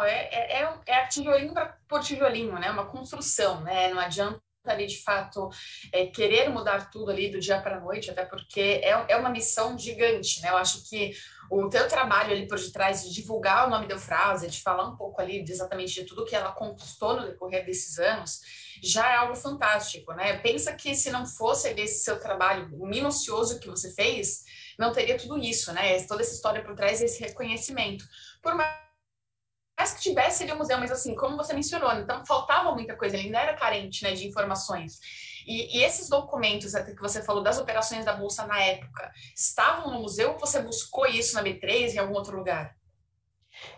É, é, é, é tijolinho por tijolinho, né? Uma construção, né? Não adianta ali de fato é, querer mudar tudo ali do dia para a noite, até porque é, é uma missão gigante, né? Eu acho que o teu trabalho ali por detrás de divulgar o nome da Eufrásia, de falar um pouco ali de exatamente de tudo que ela conquistou no decorrer desses anos, já é algo fantástico, né? Pensa que se não fosse esse seu trabalho minucioso que você fez, não teria tudo isso, né? Toda essa história por trás e esse reconhecimento. Por mais Mas que tivesse ali o museu, mas assim, como você mencionou, então faltava muita coisa, ele ainda era carente, né, de informações. E, e esses documentos, até que você falou, das operações da Bolsa na época, estavam no museu ou você buscou isso na B três em algum outro lugar?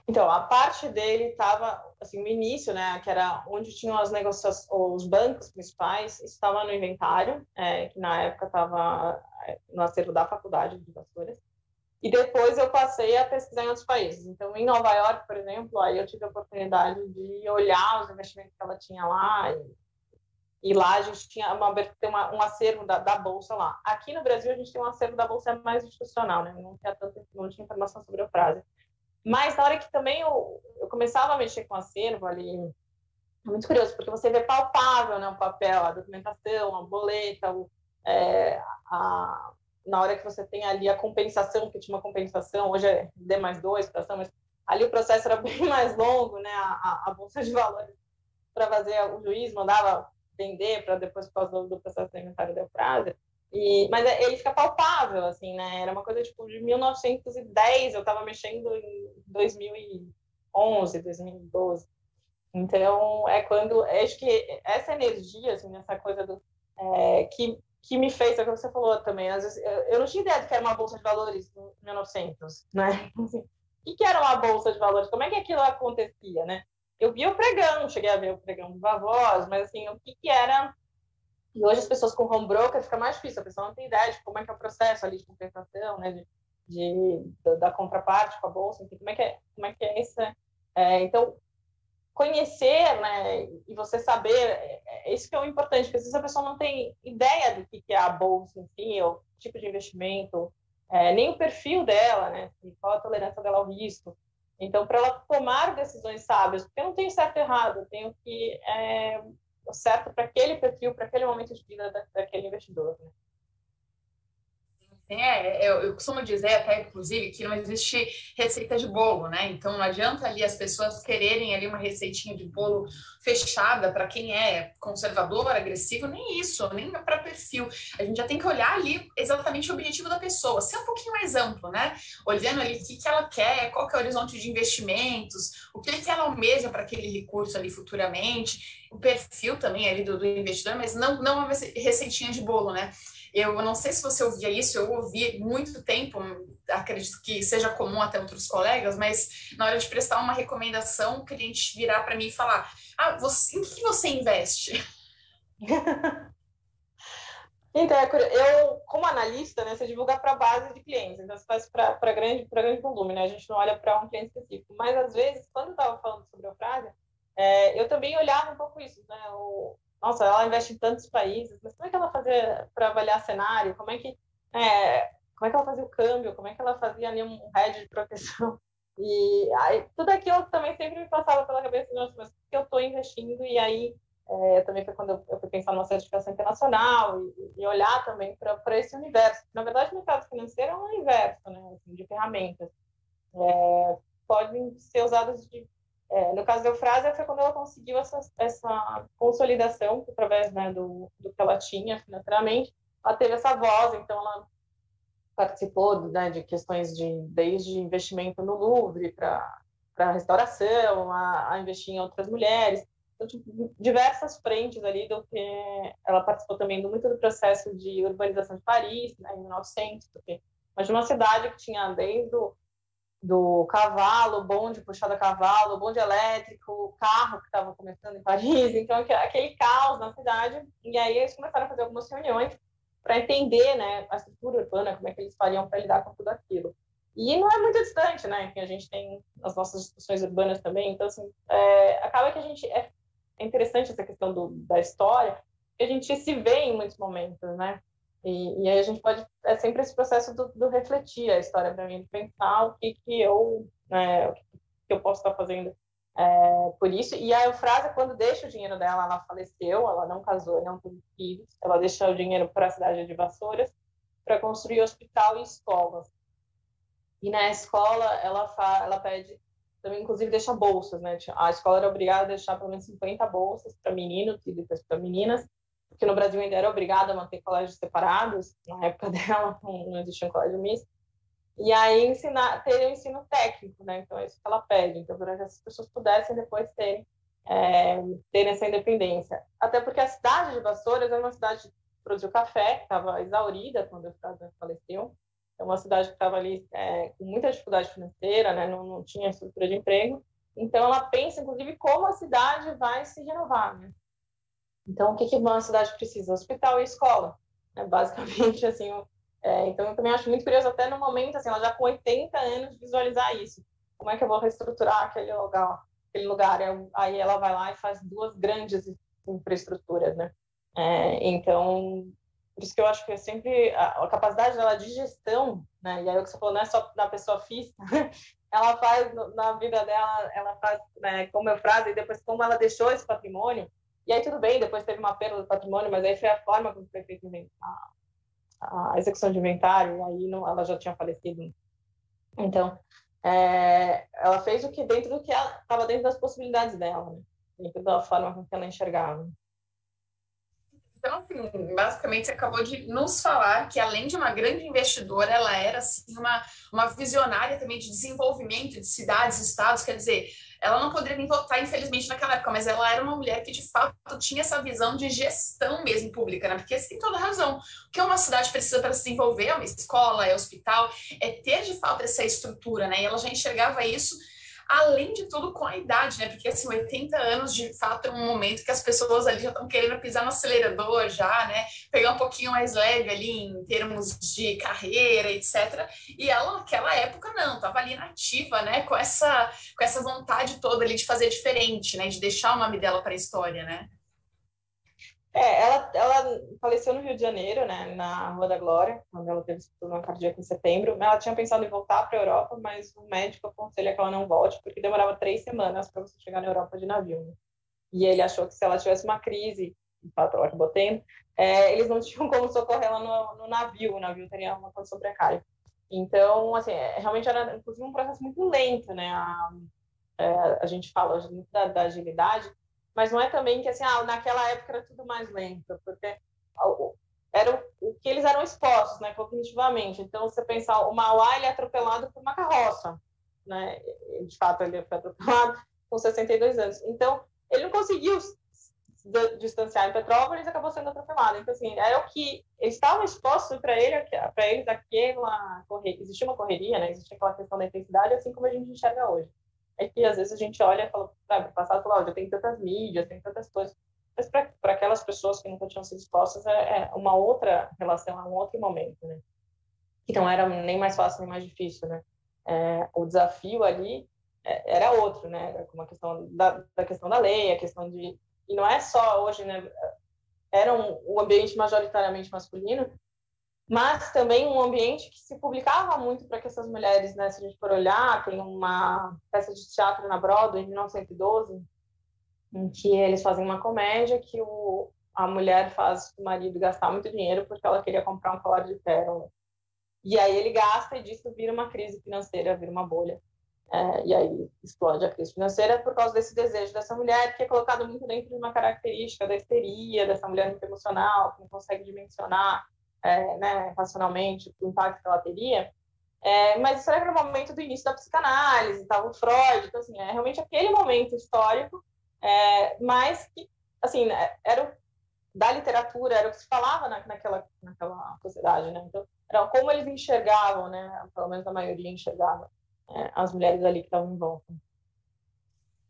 Então, a parte dele estava, assim, no início, né, que era onde tinham as negociações, os bancos principais, estava no inventário, é, que na época estava no acervo da faculdade de Vassouras. E depois eu passei a pesquisar em outros países. Então, em Nova York, por exemplo, aí eu tive a oportunidade de olhar os investimentos que ela tinha lá. E, e lá a gente tinha uma, uma, um acervo da, da Bolsa lá. Aqui no Brasil, a gente tem um acervo da Bolsa mais institucional, né? Não tinha, tanto, não tinha informação sobre a frase. Mas na hora que também eu, eu começava a mexer com o acervo ali, é muito curioso, porque você vê palpável, né, o papel, a documentação, a boleta, o, é, a... na hora que você tem ali a compensação, que tinha uma compensação, hoje é D mais dois, mas ali o processo era bem mais longo, né? A, a, a Bolsa de Valores, para fazer o juiz, mandava vender para depois fazer do processo do inventário da Eufrásia. E mas ele fica palpável, assim, né? Era uma coisa tipo de mil novecentos e dez, eu estava mexendo em dois mil e onze, dois mil e doze. Então, é quando... Acho que essa energia, assim, essa coisa do... É, que... que me fez, é o que você falou também, às vezes, eu não tinha ideia do que era uma bolsa de valores em mil e novecentos, né? Assim, o que era uma bolsa de valores? Como é que aquilo acontecia, né? Eu via o pregão, cheguei a ver o pregão dos avós, mas assim, o que, que era... E hoje as pessoas com home broker fica mais difícil, a pessoa não tem ideia de como é que é o processo ali de compensação, né? De, de, da contraparte com a bolsa, enfim, como é que é, como é, que é isso, né? É, então... conhecer, né, e você saber, isso que é o importante, porque às vezes a pessoa não tem ideia do que é a bolsa, enfim, o tipo de investimento, é, nem o perfil dela, né, qual a tolerância dela ao risco. Então, para ela tomar decisões sábias, porque eu não tenho certo e errado, eu tenho que é, certo para aquele perfil, para aquele momento de vida da, daquele investidor, né? É, eu, eu costumo dizer até, inclusive, que não existe receita de bolo, né? Então, não adianta ali as pessoas quererem ali uma receitinha de bolo fechada para quem é conservador, agressivo, nem isso, nem para perfil. A gente já tem que olhar ali exatamente o objetivo da pessoa, ser um pouquinho mais amplo, né? Olhando ali o que, que ela quer, qual que é o horizonte de investimentos, o que, que ela almeja para aquele recurso ali futuramente, o perfil também ali do, do investidor, mas não, não uma receitinha de bolo, né? Eu não sei se você ouvia isso, eu ouvi muito tempo, acredito que seja comum até outros colegas, mas na hora de prestar uma recomendação, o cliente virar para mim e falar, ah, você, em que você investe? Então, eu, como analista, né, você divulga para a base de clientes, então você faz para grande, para grande volume, né? A gente não olha para um cliente específico, mas às vezes, quando eu estava falando sobre a Eufrásia, é, eu também olhava um pouco isso, né? O, nossa, ela investe em tantos países, mas como é que ela fazia para avaliar cenário? Como é, que, é, como é que ela fazia o câmbio? Como é que ela fazia ali um hedge de proteção? E aí, tudo aquilo também sempre me passava pela cabeça, nossa, mas o que eu estou investindo? E aí, é, também foi quando eu, eu fui pensar numa certificação internacional e, e olhar também para esse universo. Na verdade, o mercado financeiro é um universo, né, assim, de ferramentas. É, podem ser usadas de... É, no caso da Eufrásia, foi quando ela conseguiu essa, essa consolidação, através, né, do, do que ela tinha financeiramente. Ela teve essa voz, então ela participou, né, de questões de, desde investimento no Louvre para restauração, a, a investir em outras mulheres. Então, tipo, diversas frentes ali do que... Ela participou também do, muito do processo de urbanização de Paris, né, em mil e novecentos, porque, mas de uma cidade que tinha desde... O, do cavalo, bonde puxado a cavalo, bonde elétrico, carro que estava começando em Paris, então aquele caos na cidade, e aí eles começaram a fazer algumas reuniões para entender, né, a estrutura urbana, como é que eles fariam para lidar com tudo aquilo. E não é muito distante, né, que a gente tem as nossas discussões urbanas também, então assim, é, acaba que a gente, é interessante essa questão do, da história, que a gente se vê em muitos momentos, né. E, e aí a gente pode, é sempre esse processo do, do refletir a história para mim, de pensar o que que eu, né, o que, que eu posso estar fazendo É, por isso, e a Eufrásia, quando deixa o dinheiro dela, ela faleceu, ela não casou, não teve filhos, ela deixou o dinheiro para a cidade de Vassouras para construir hospital e escolas. E na escola, ela, fa, ela pede, também inclusive deixa bolsas, né? A escola era obrigada a deixar pelo menos cinquenta bolsas para meninos e depois para meninas, porque no Brasil ainda era obrigada a manter colégios separados, na época dela não, não existia um colégio misto. E aí ensinar, ter o um ensino técnico, né? Então é isso que ela pede, então para que as pessoas pudessem depois terem, é, terem essa independência. Até porque a cidade de Vassouras era uma cidade que produziu café, que estava exaurida quando o Eufrásia faleceu, é uma cidade que estava ali é, com muita dificuldade financeira, né? não, não tinha estrutura de emprego, então ela pensa inclusive como a cidade vai se renovar, né? Então o que, que uma cidade precisa? Hospital e escola, é basicamente assim. É, então, eu também acho muito curioso, até no momento, assim, ela já com oitenta anos, visualizar isso. Como é que eu vou reestruturar aquele lugar? Aquele lugar? Aí ela vai lá e faz duas grandes infraestruturas, né? É, então, por isso que eu acho que é sempre a, a capacidade dela de gestão, né? E aí o que você falou, não é só na pessoa física, ela faz na vida dela, ela faz, né, como eu frase, e depois como ela deixou esse patrimônio. E aí tudo bem, depois teve uma perda do patrimônio, mas aí foi a forma como foi feito inventar a execução de inventário, aí não, ela já tinha falecido. Então, é, ela fez o que dentro do que ela estava, dentro das possibilidades dela, né? Dentro da forma como ela enxergava. Então, assim, basicamente, você acabou de nos falar que, além de uma grande investidora, ela era, assim, uma, uma visionária também de desenvolvimento de cidades, estados, quer dizer, ela não poderia nem votar, infelizmente, naquela época, mas ela era uma mulher que, de fato, tinha essa visão de gestão mesmo pública, né? Porque você tem toda razão. O que uma cidade precisa para se desenvolver é uma escola, é um hospital, é ter, de fato, essa estrutura, né? E ela já enxergava isso, além de tudo, com a idade, né? Porque, assim, oitenta anos, de fato, é um momento que as pessoas ali já estão querendo pisar no acelerador já, né? Pegar um pouquinho mais leve ali em termos de carreira, etcétera. E ela, naquela época, não. Tava ali nativa, né? Com essa, com essa vontade toda ali de fazer diferente, né? De deixar o nome dela para a história, né? É, ela, ela faleceu no Rio de Janeiro, né? Na Rua da Glória, quando ela teve esse problema cardíaco em setembro. Ela tinha pensado em voltar para a Europa, mas o médico aconselha que ela não volte, porque demorava três semanas para você chegar na Europa de navio, né? E ele achou que se ela tivesse uma crise, de fato ela acabou tendo, é, eles não tinham como socorrer ela no, no navio, o navio teria uma condição precária. Então, assim, realmente era, inclusive, um processo muito lento, né? A, a, a gente fala muito da, da agilidade, mas não é também que, assim, ah, naquela época era tudo mais lento, porque era o que eles eram expostos, né, cognitivamente. Então, você pensar, o Mauá, ele é atropelado por uma carroça, né, de fato, ele foi atropelado com sessenta e dois anos. Então, ele não conseguiu se distanciar em Petrópolis, acabou sendo atropelado. Então, assim, era o que eles estavam expostos para ele, para eles, aquela correria, existia uma correria, né, existia aquela questão da intensidade, assim como a gente enxerga hoje. É que às vezes a gente olha e fala, sabe, passado, fala, olha, tem tantas mídias, tem tantas coisas, mas para aquelas pessoas que nunca tinham sido expostas é, é uma outra relação, é um outro momento, né? Que não era nem mais fácil nem mais difícil, né? É, o desafio ali é, era outro, né? Era como a questão da, da questão da lei, a questão de, e não é só hoje, né? Era um, um ambiente majoritariamente masculino, mas também um ambiente que se publicava muito para que essas mulheres, né, se a gente for olhar, tem uma peça de teatro na Broadway, em mil novecentos e doze, em que eles fazem uma comédia que o, a mulher faz o marido gastar muito dinheiro porque ela queria comprar um colar de pérola. E aí ele gasta e disso vira uma crise financeira, vira uma bolha. É, e aí explode a crise financeira por causa desse desejo dessa mulher, que é colocado muito dentro de uma característica da histeria, dessa mulher muito emocional, que não consegue dimensionar, É, né, racionalmente, o impacto que ela teria, é, mas isso era no momento do início da psicanálise, estava o Freud, então, assim, é realmente aquele momento histórico, é, mas que, assim, era o, da literatura, era o que se falava na, naquela, naquela sociedade, né? Então, era como eles enxergavam, né, pelo menos a maioria enxergava, é, as mulheres ali que estavam em volta.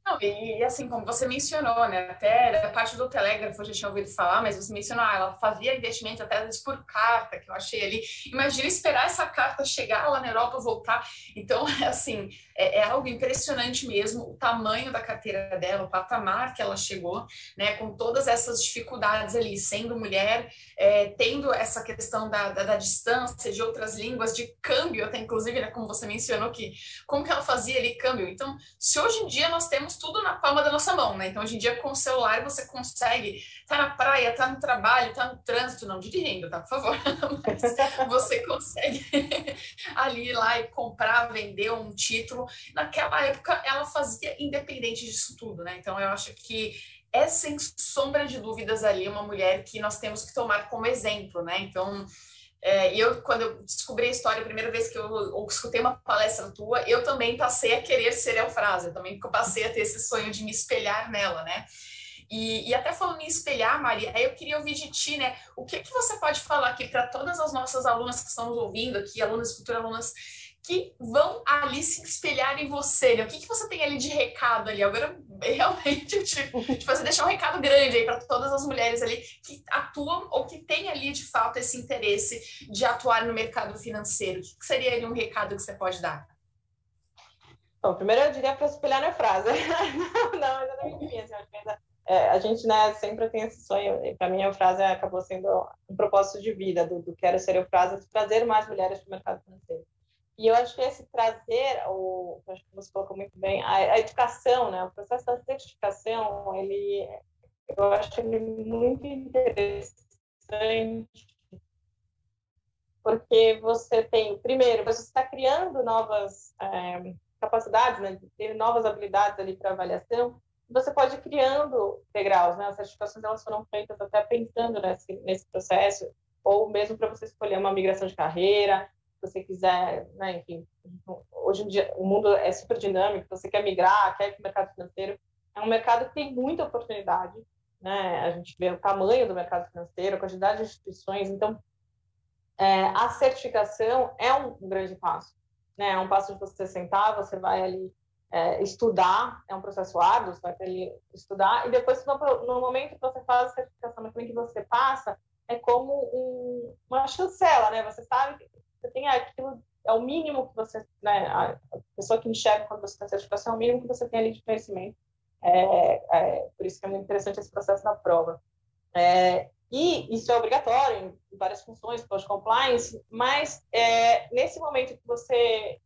Não, e, e assim, como você mencionou, né, até a parte do telégrafo eu já tinha ouvido falar, mas você mencionou, ah, ela fazia investimento até às vezes por carta, que eu achei ali, imagina esperar essa carta chegar lá na Europa, voltar, então, assim, é, é algo impressionante mesmo, o tamanho da carteira dela, o patamar que ela chegou, né, com todas essas dificuldades ali, sendo mulher, é, tendo essa questão da, da, da distância, de outras línguas, de câmbio, até inclusive, né, como você mencionou, que como que ela fazia ali câmbio, então, se hoje em dia nós temos temos tudo na palma da nossa mão, né? Então, hoje em dia, com o celular, você consegue tá na praia, tá no trabalho, tá no trânsito, não dirigindo, tá? Por favor. Mas você consegue ali ir lá e comprar, vender um título. Naquela época, ela fazia independente disso tudo, né? Então, eu acho que é, sem sombra de dúvidas, ali uma mulher que nós temos que tomar como exemplo, né? Então... É, eu, quando eu descobri a história, a primeira vez que eu, eu escutei uma palestra tua, eu também passei a querer ser Eufrásia, eu também passei a ter esse sonho de me espelhar nela, né? E, e até falando em espelhar, Maria, eu queria ouvir de ti, né? O que, que você pode falar aqui para todas as nossas alunas que estão nos ouvindo aqui, alunas, futuras alunas, que vão ali se espelhar em você, né? O que, que você tem ali de recado ali? Agora, realmente, tipo, tipo você deixar um recado grande aí para todas as mulheres ali que atuam ou que têm ali, de fato, esse interesse de atuar no mercado financeiro. O que, que seria ali um recado que você pode dar? Bom, primeiro eu diria para espelhar na frase. Não, eu não entendi, assim, é, a gente, né, sempre tem esse sonho, para mim a frase acabou sendo um propósito de vida, do, do Quero Ser Eufrásia, de trazer mais mulheres para o mercado financeiro. E eu acho que esse trazer, o, acho que você colocou muito bem, a, a educação, né, o processo da certificação, ele, eu acho ele muito interessante, porque você tem, primeiro, você está criando novas é, capacidades, né, ter novas habilidades ali para avaliação, você pode ir criando degraus, né, as certificações elas foram feitas até pensando nesse, nesse processo, ou mesmo para você escolher uma migração de carreira, se você quiser, né, enfim, hoje em dia o mundo é super dinâmico, você quer migrar, quer ir para o mercado financeiro, é um mercado que tem muita oportunidade, né, a gente vê o tamanho do mercado financeiro, a quantidade de instituições, então é, a certificação é um, um grande passo, né, é um passo de você sentar, você vai ali é, estudar, é um processo árduo, você vai ali estudar, e depois no, no momento que você faz a certificação, no momento que você passa, é como um, uma chancela, né, você sabe que você tem aquilo, é o mínimo que você, né, a pessoa que enxerga quando você tem certificação, é o mínimo que você tem ali de conhecimento. É, é, por isso que é muito interessante esse processo da prova. É, e isso é obrigatório em várias funções, post-compliance, mas é, nesse momento que você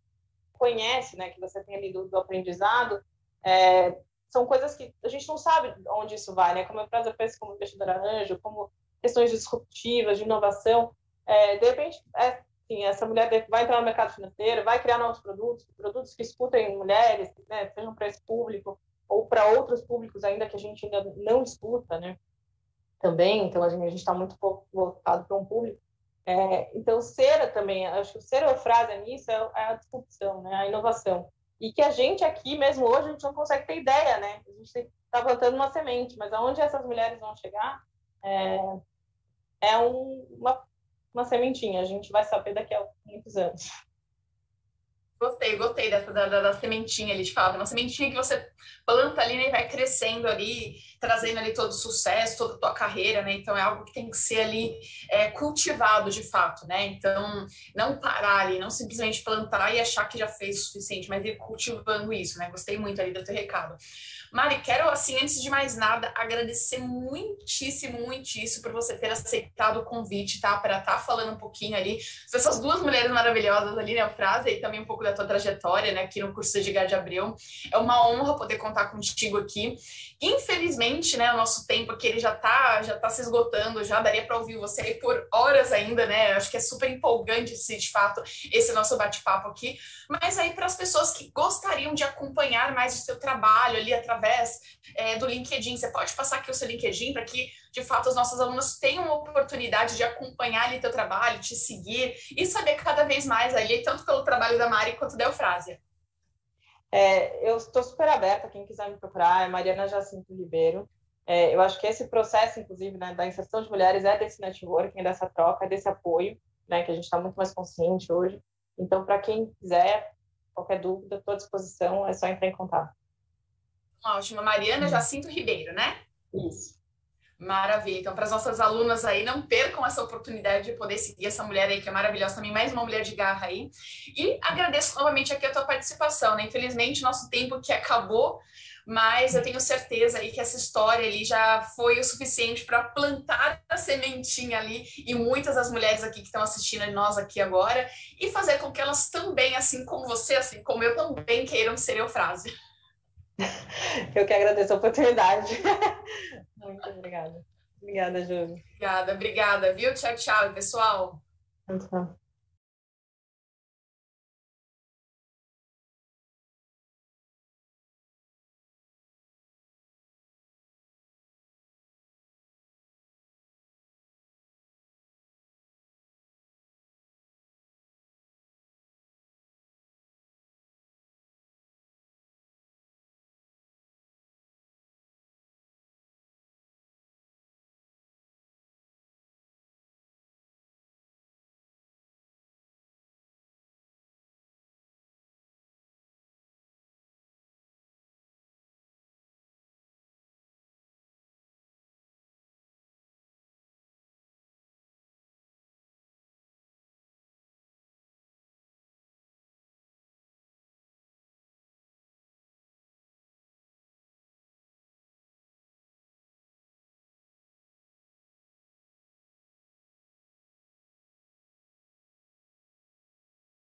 conhece, né, que você tem ali do, do aprendizado, é, são coisas que a gente não sabe onde isso vai, né? Como a empresa fez, como investidora anjo, como questões disruptivas, de inovação, é, de repente... É, essa mulher vai entrar no mercado financeiro, vai criar novos produtos, produtos que escutem mulheres, né, sejam para esse público ou para outros públicos ainda que a gente ainda não escuta, né? Também, então a gente está muito pouco voltado para um público. É, então, ser também, acho que ser Eufrásia nisso é a disrupção, né, a inovação. E que a gente aqui, mesmo hoje, a gente não consegue ter ideia, né? A gente está plantando uma semente, mas aonde essas mulheres vão chegar é, é um, uma... uma sementinha, a gente vai saber daqui a muitos anos. Gostei, gostei dessa da, da, da sementinha ali, de fato, uma sementinha que você planta ali, né, e vai crescendo ali, trazendo ali todo o sucesso, toda a tua carreira, né, então é algo que tem que ser ali é, cultivado de fato, né, então não parar ali, não simplesmente plantar e achar que já fez o suficiente, mas ir cultivando isso, né, gostei muito ali do teu recado. Mari, quero, assim, antes de mais nada, agradecer muitíssimo, muitíssimo por você ter aceitado o convite, tá? Para estar tá falando um pouquinho ali dessas duas mulheres maravilhosas ali, né? Eufrásia, e também um pouco da tua trajetória, né? Aqui no curso de Edgar de Abreu. É uma honra poder contar contigo aqui. Infelizmente, né? O nosso tempo aqui, ele já tá, já tá se esgotando, já daria para ouvir você aí por horas ainda, né? Acho que é super empolgante, esse, de fato, esse nosso bate-papo aqui. Mas aí, para as pessoas que gostariam de acompanhar mais o seu trabalho ali, através através é, do LinkedIn. Você pode passar aqui o seu LinkedIn para que, de fato, os nossos alunos tenham a oportunidade de acompanhar ali teu trabalho, te seguir e saber cada vez mais ali, tanto pelo trabalho da Mari quanto da Eufrásia. É, eu estou super aberta, quem quiser me procurar, é Mariana Jacinto Ribeiro. É, eu acho que esse processo, inclusive, né, da inserção de mulheres é desse networking, é dessa troca, é desse apoio, né, que a gente está muito mais consciente hoje. Então, para quem quiser, qualquer dúvida, estou à disposição, é só entrar em contato. Ótimo, Mariana Jacinto Ribeiro, né? Isso. Maravilha. Então, para as nossas alunas aí, não percam essa oportunidade de poder seguir essa mulher aí, que é maravilhosa também, mais uma mulher de garra aí. E agradeço novamente aqui a tua participação, né? Infelizmente, nosso tempo que acabou, mas eu tenho certeza aí que essa história ali já foi o suficiente para plantar a sementinha ali e muitas das mulheres aqui que estão assistindo a nós aqui agora e fazer com que elas também, assim como você, assim como eu também, queiram ser Eufrásia. Eu que agradeço a oportunidade. Muito obrigada. Obrigada, Júlia. Obrigada, obrigada. Viu? Tchau, tchau, pessoal. Tchau.